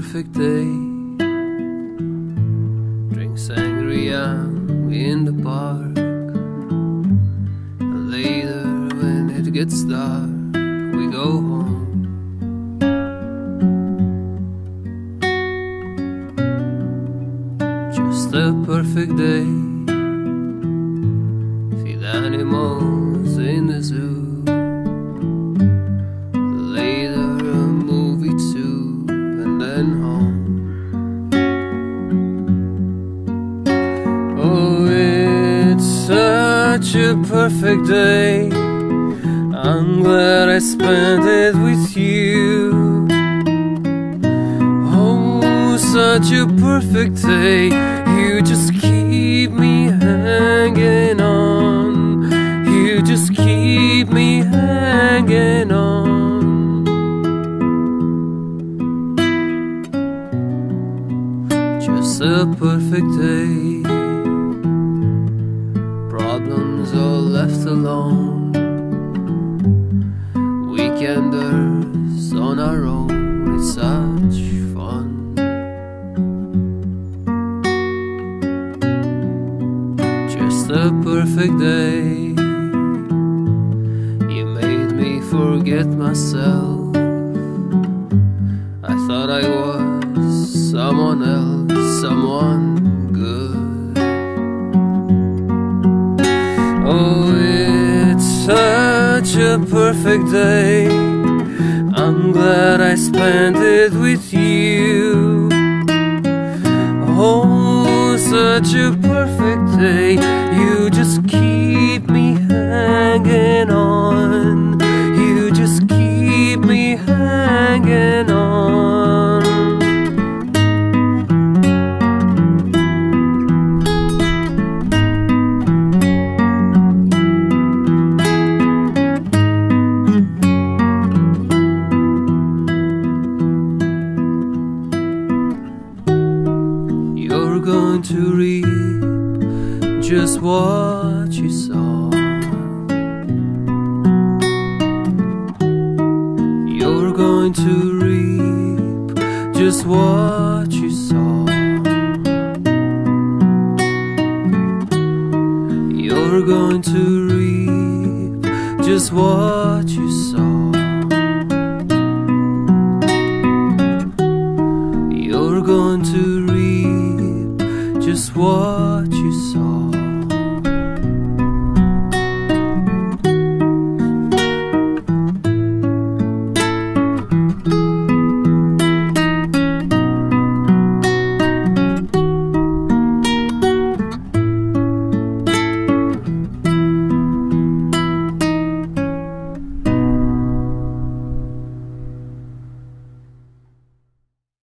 perfect day. Drink sangria in the park, and later when it gets dark, we go home. Just a perfect day. Feed animals in the zoo. Such a perfect day. I'm glad I spent it with you. Oh, such a perfect day. You just keep me hanging on. You just keep me hanging on. Just a perfect day. Problems all left alone. Weekenders on our own. It's such fun. Just a perfect day. You made me forget myself. I thought I was someone else, someone good. Oh, it's such a perfect day. I'm glad I spent it with you. Oh, such a perfect day. You just keep me hanging on. You just keep me hanging on. Going to reap just what you sow. You're going to reap just what you sow. You're going to reap just what you sow.